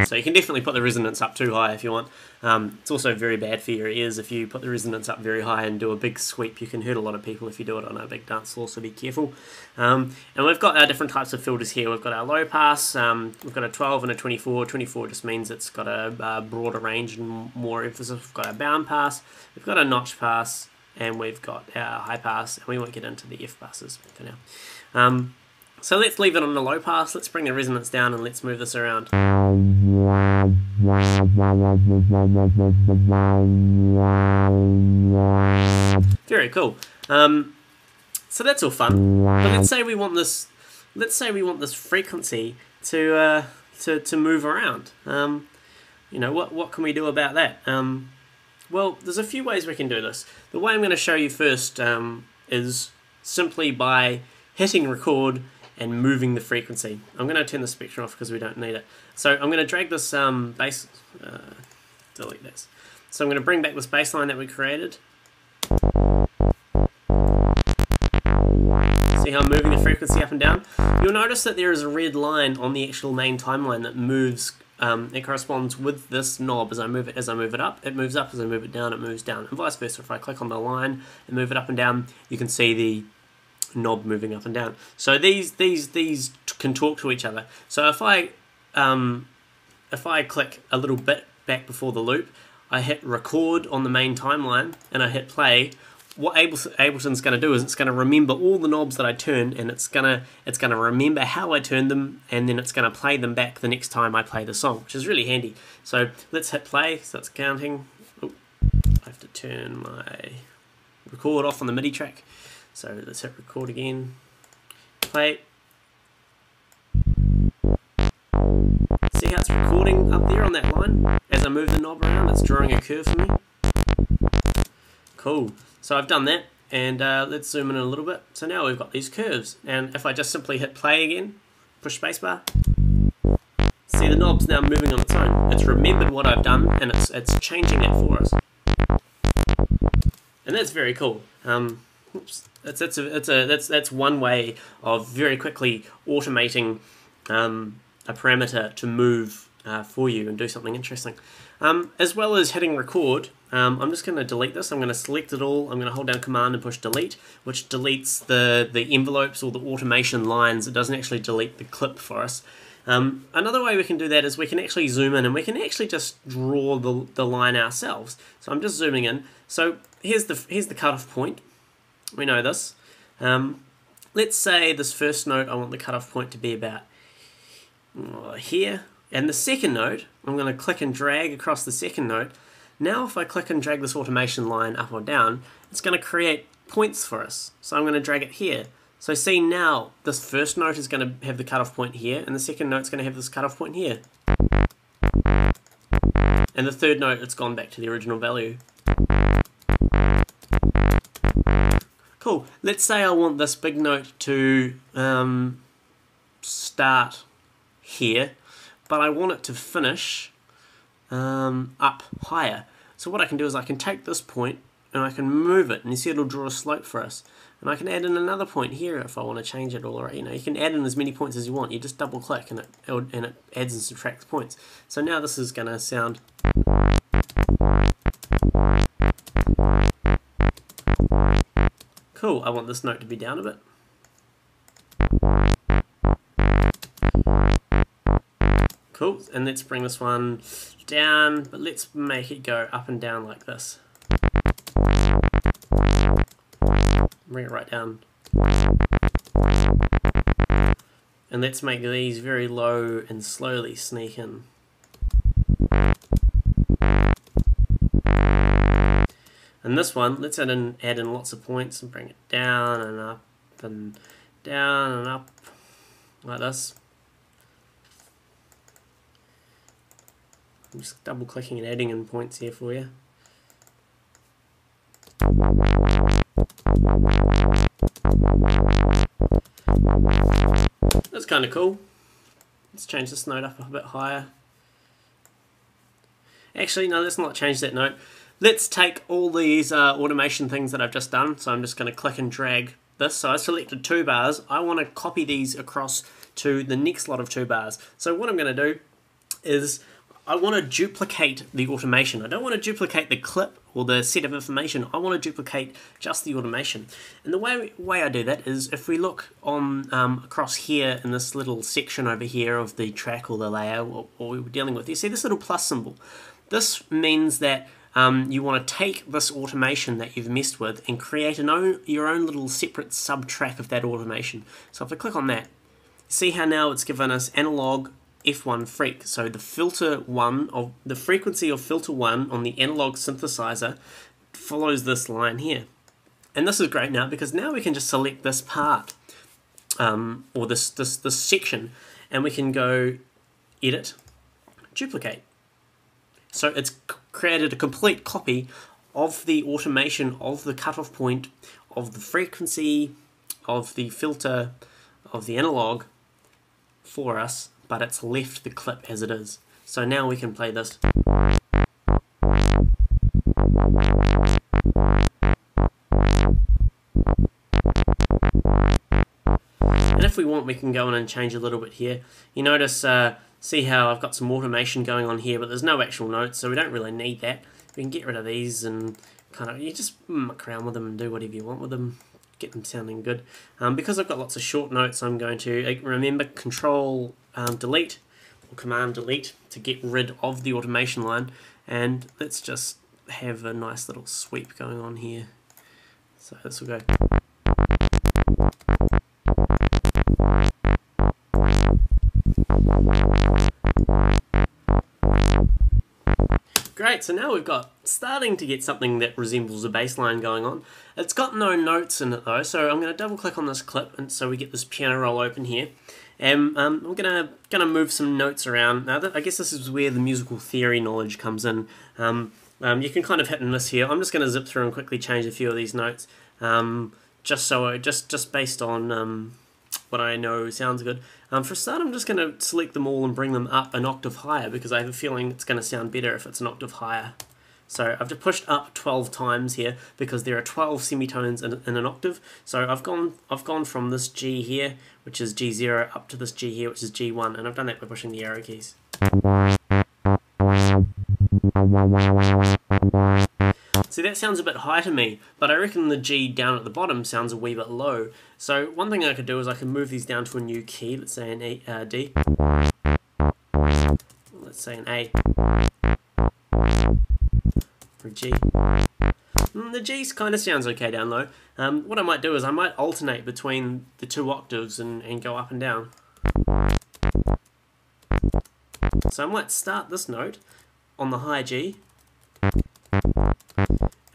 So you can definitely put the resonance up too high if you want. It's also very bad for your ears if you put the resonance up very high and do a big sweep. You can hurt a lot of people if you do it on a big dance floor, so be careful. And we've got our different types of filters here. We've got our low pass, we've got a 12 and a 24. 24 just means it's got a broader range and more emphasis. We've got our bound pass, we've got a notch pass, and we've got our high pass, and we won't get into the F passes for now. So let's leave it on the low pass, let's bring the resonance down and let's move this around. Very cool. So that's all fun. But let's say we want this frequency to move around. You know, what can we do about that? Well, there's a few ways we can do this. The way I'm going to show you first is simply by hitting record and moving the frequency. I'm going to turn the spectrum off because we don't need it. So I'm going to drag this bass, delete this. So I'm going to bring back this bass line that we created. See how I'm moving the frequency up and down? You'll notice that there is a red line on the actual main timeline that moves, it corresponds with this knob. As I move it up, it moves up. As I move it down, it moves down, and vice versa. If I click on the line and move it up and down, you can see the knob moving up and down. So these can talk to each other. So if I click a little bit back before the loop, I hit record on the main timeline and I hit play. What Ableton's going to do is it's going to remember all the knobs that I turned, and it's going to remember how I turned them, and then it's going to play them back the next time I play the song, which is really handy. So let's hit play. So it's counting. Oh, I have to turn my record off on the MIDI track. So let's hit record again, play. See how it's recording up there on that line? As I move the knob around, it's drawing a curve for me. Cool, so I've done that, and let's zoom in a little bit. So now we've got these curves, and if I just simply hit play again, push spacebar, see the knob's now moving on its own. It's remembered what I've done, and it's changing that for us. And that's very cool. Oops. That's one way of very quickly automating a parameter to move for you and do something interesting. As well as hitting record, I'm just going to delete this. I'm going to select it all. I'm going to hold down Command and push delete, which deletes the envelopes or the automation lines. It doesn't actually delete the clip for us. Another way we can do that is we can actually zoom in, and we can actually just draw the line ourselves. So I'm just zooming in. So here's the cutoff point. We know this. Let's say this first note, I want the cutoff point to be about here. And the second note, I'm going to click and drag across the second note. Now if I click and drag this automation line up or down, it's going to create points for us. So I'm going to drag it here. So see now, this first note is going to have the cutoff point here, and the second note's going to have this cutoff point here. And the third note, it's gone back to the original value. Cool. Let's say I want this big note to start here, but I want it to finish up higher. So what I can do is I can take this point and I can move it, and you see it'll draw a slope for us. And I can add in another point here if I want to change it all around. You know, you can add in as many points as you want. You just double click and it adds and subtracts points. So now this is going to sound. Cool, I want this note to be down a bit. Cool, and let's bring this one down, but let's make it go up and down like this. Bring it right down. And let's make these very low and slowly sneak in. And this one, let's add in lots of points and bring it down and up and down and up like this. I'm just double clicking and adding in points here for you. That's kind of cool. Let's change this note up a bit higher. Actually, no, let's not change that note. Let's take all these automation things that I've just done. So I'm just going to click and drag this. So I selected two bars. I want to copy these across to the next lot of two bars. So what I'm going to do is I want to duplicate the automation. I don't want to duplicate the clip or the set of information. I want to duplicate just the automation. And the way I do that is if we look on across here in this little section over here of the track or the layer or we were dealing with, you see this little plus symbol. This means that you want to take this automation that you've messed with and create your own little separate sub-track of that automation. So if I click on that, see how now it's given us analog F1 freq. So the filter one of the frequency of filter one on the analog synthesizer follows this line here. And this is great now because now we can just select this part or this section, and we can go edit, duplicate. So it's created a complete copy of the automation of the cutoff point, of the frequency, of the filter, of the analog for us, but it's left the clip as it is. So now we can play this. And if we want, we can go in and change a little bit here. You notice see how I've got some automation going on here, but there's no actual notes, so we don't really need that. We can get rid of these and kind of, you just muck around with them and do whatever you want with them, get them sounding good. Because I've got lots of short notes, I'm going to remember Control Delete or Command Delete to get rid of the automation line, and let's just have a nice little sweep going on here. So this will go. Great, so now we've got starting to get something that resembles a bass line going on. It's got no notes in it though, so I'm going to double click on this clip, and so we get this piano roll open here. And I'm gonna move some notes around. Now I guess this is where the musical theory knowledge comes in. You can kind of hit and miss here. I'm just going to zip through and quickly change a few of these notes, just based on what I know sounds good. For a start, I'm just going to select them all and bring them up an octave higher because I have a feeling it's going to sound better if it's an octave higher. So I've just pushed up 12 times here because there are 12 semitones in an octave. So I've gone from this G here, which is G0, up to this G here, which is G1, and I've done that by pushing the arrow keys. See, that sounds a bit high to me, but I reckon the G down at the bottom sounds a wee bit low. So one thing I could do is I can move these down to a new key, let's say an A, D. Let's say an A. Or a G. The G's kind of sounds okay down low. What I might do is I might alternate between the two octaves and go up and down. So I might start this note on the high G.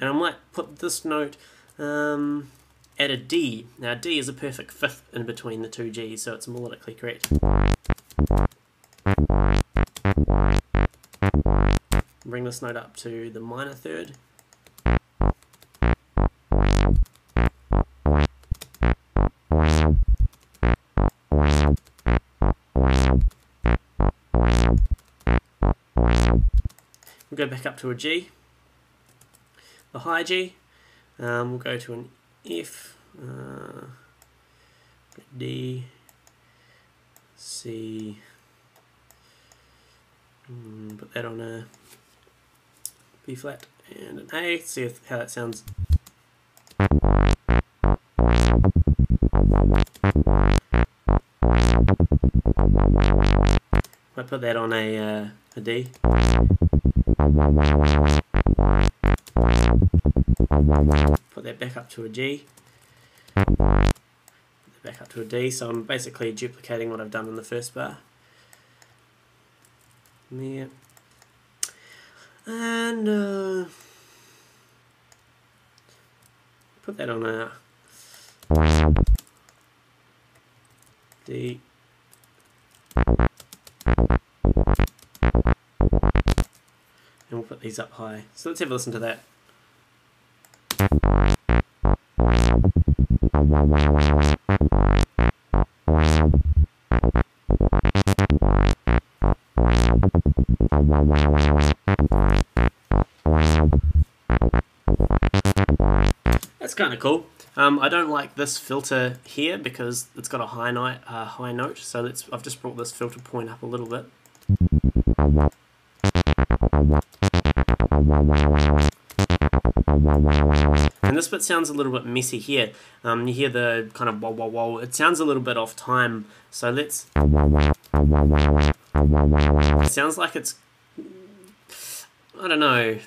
And I might put this note at a D. Now D is a perfect fifth in between the two Gs, so it's melodically correct. Bring this note up to the minor third. We'll go back up to a G, the high G. We'll go to an F, D, C. Put that on a B flat and an A. See if, how that sounds. I put that on a D. Put that back up to a G. Put that back up to a D. So I'm basically duplicating what I've done in the first bar. Yeah. And put that on a D. And we'll put these up high. So let's have a listen to that. That's kind of cool. I don't like this filter here because it's got a high note. So I've just brought this filter point up a little bit. And this bit sounds a little bit messy here. You hear the kind of wah wah wah. It sounds a little bit off time. So let's. It sounds like it's. I don't know. It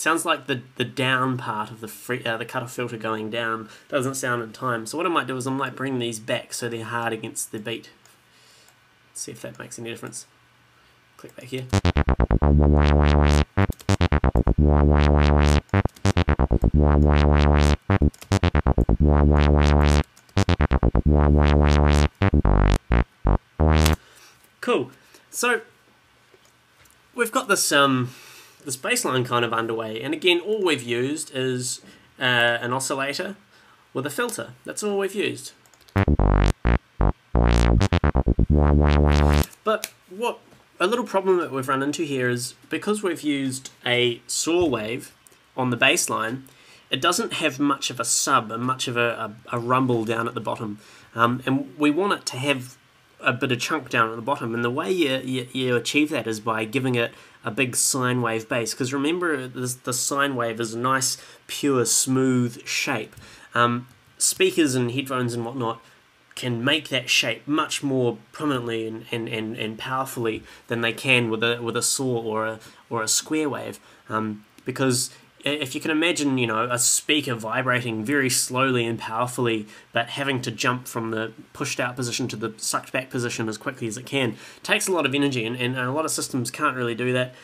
sounds like the down part of the cutoff filter going down doesn't sound in time. So what I might do is I might bring these back so they're hard against the beat. Let's see if that makes any difference. Click back here. Cool. So we've got this this bass line kind of underway, and again all we've used is an oscillator with a filter. That's all we've used. But what a little problem that we've run into here is because we've used a saw wave on the bass line, it doesn't have much of a sub and much of a rumble down at the bottom, and we want it to have a bit of chunk down at the bottom, and the way you achieve that is by giving it a big sine wave bass, because remember the sine wave is a nice pure smooth shape. Speakers and headphones and whatnot can make that shape much more prominently and powerfully than they can with a saw or a square wave, because if you can imagine, you know, a speaker vibrating very slowly and powerfully, but having to jump from the pushed out position to the sucked back position as quickly as it can, takes a lot of energy, and a lot of systems can't really do that.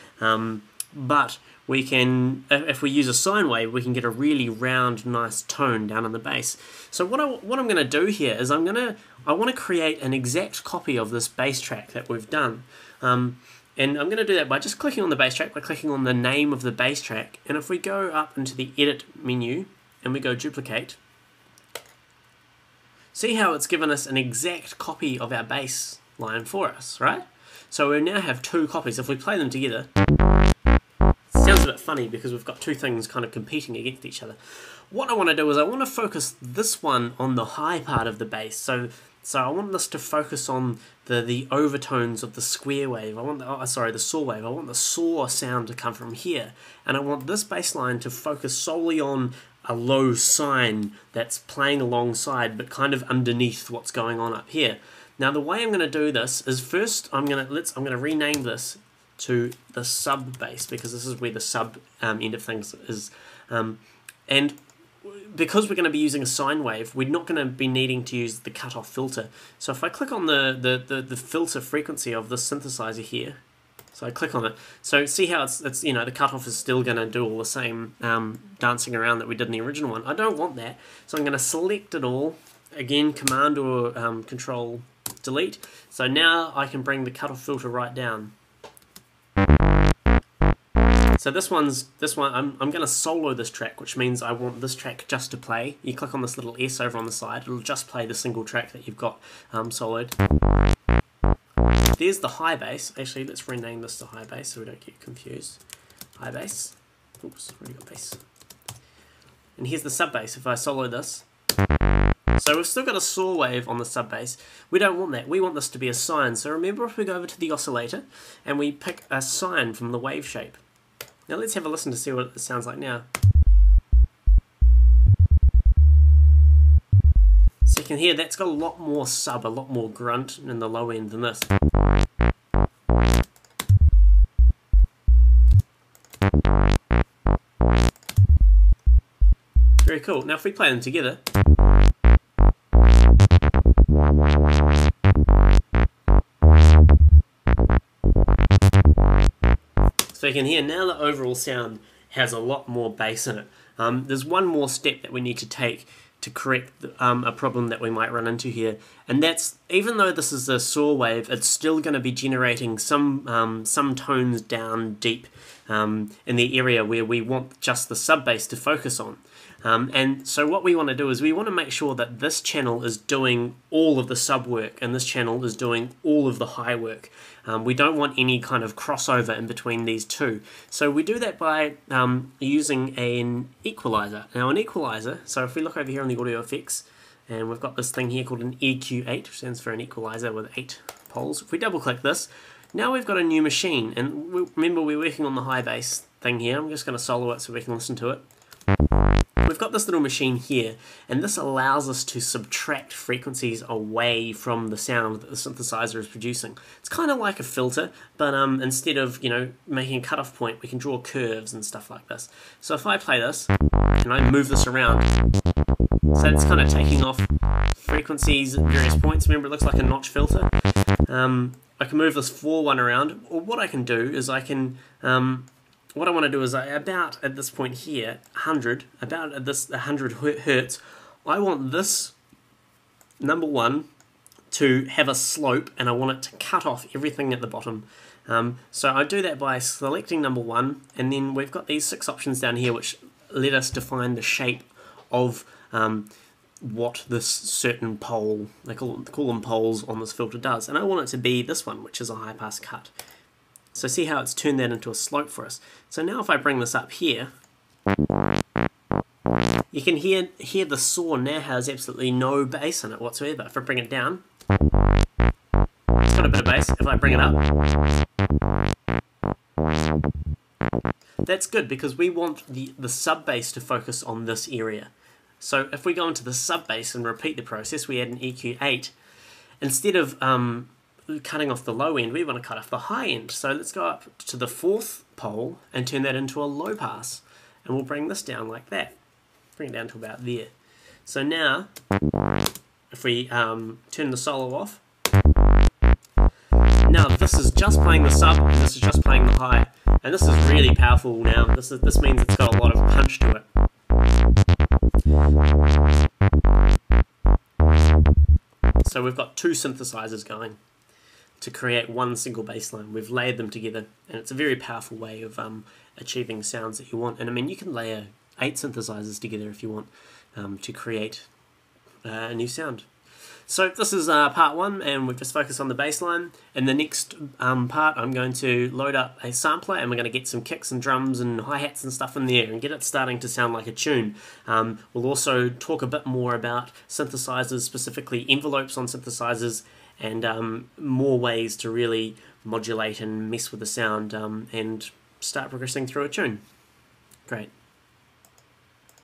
But we can, if we use a sine wave, we can get a really round, nice tone down in the bass. So what I'm going to do here is I want to create an exact copy of this bass track that we've done. And I'm going to do that by just clicking on the bass track, by clicking on the name of the bass track. And if we go up into the Edit menu and we go Duplicate, see how it's given us an exact copy of our bass line for us, right? So we now have two copies. If we play them together, it sounds a bit funny because we've got two things kind of competing against each other. What I want to do is I want to focus this one on the high part of the bass. So I want this to focus on the overtones of the square wave. I want the saw wave. I want the saw sound to come from here, and I want this bass line to focus solely on a low sine that's playing alongside, but kind of underneath what's going on up here. Now the way I'm going to do this is first I'm going to rename this to the sub bass, because this is where the sub end of things is, and because we're going to be using a sine wave, we're not going to be needing to use the cutoff filter. So if I click on the filter frequency of this synthesizer here, so I click on it. So see how it's you know, the cutoff is still going to do all the same dancing around that we did in the original one. I don't want that, so I'm going to select it all again, Command or Control Delete. So now I can bring the cutoff filter right down. So this one I'm going to solo this track, which means I want this track just to play. You click on this little S over on the side, it'll just play the single track that you've got soloed. There's the high bass. Actually, let's rename this to high bass so we don't get confused. high bass. Oops, already got bass. And here's the sub bass if I solo this. So we've still got a saw wave on the sub bass. We don't want that, we want this to be a sine. So remember, if we go over to the oscillator and we pick a sine from the wave shape. Now let's have a listen to see what it sounds like now. So you can hear that's got a lot more sub, a lot more grunt in the low end than this. Very cool. Now if we play them together. So you can hear now the overall sound has a lot more bass in it. There's one more step that we need to take to correct a problem that we might run into here, and that's, even though this is a saw wave, it's still going to be generating some tones down deep in the area where we want just the sub bass to focus on. And so what we want to do is we want to make sure that this channel is doing all of the sub work and this channel is doing all of the high work. We don't want any kind of crossover in between these two. So we do that by using an equalizer. Now an equalizer, so if we look over here on the audio effects, and we've got this thing here called an EQ8, which stands for an equalizer with 8 poles. If we double click this, now we've got a new machine. And remember, we're working on the high bass thing here. I'm just going to solo it so we can listen to it. We've got this little machine here, and this allows us to subtract frequencies away from the sound that the synthesizer is producing. It's kind of like a filter, but instead of, you know, making a cutoff point, we can draw curves and stuff like this. So if I play this, and I move this around, so it's kind of taking off frequencies at various points. Remember, it looks like a notch filter. I can move this 4-1 around, or what I can do is I can... what I want to do is, about at this point here, 100, about at this 100 hertz, I want this number 1 to have a slope, and I want it to cut off everything at the bottom. So I do that by selecting number 1, and then we've got these 6 options down here which let us define the shape of what this certain pole, they call them poles on this filter, does. And I want it to be this one, which is a high pass cut. So see how it's turned that into a slope for us. So now if I bring this up here, you can hear the saw now has absolutely no bass in it whatsoever. If I bring it down, it's got a bit of bass. If I bring it up, that's good, because we want the sub bass to focus on this area. So if we go into the sub bass and repeat the process, we add an EQ8. Instead of cutting off the low end, we want to cut off the high end. So let's go up to the 4th pole and turn that into a low pass. And we'll bring this down like that. Bring it down to about there. So now, if we turn the solo off, now this is just playing the sub and this is just playing the high. And this is really powerful now. This means it's got a lot of punch to it. So we've got 2 synthesizers going to create one single bass line. We've layered them together, and it's a very powerful way of achieving sounds that you want. And I mean, you can layer 8 synthesizers together if you want to create a new sound. So this is part 1, and we've just focused on the bass line. In the next part, I'm going to load up a sampler, and we're going to get some kicks and drums and hi-hats and stuff in there and get it starting to sound like a tune. We'll also talk a bit more about synthesizers, specifically envelopes on synthesizers, and more ways to really modulate and mess with the sound and start progressing through a tune. Great.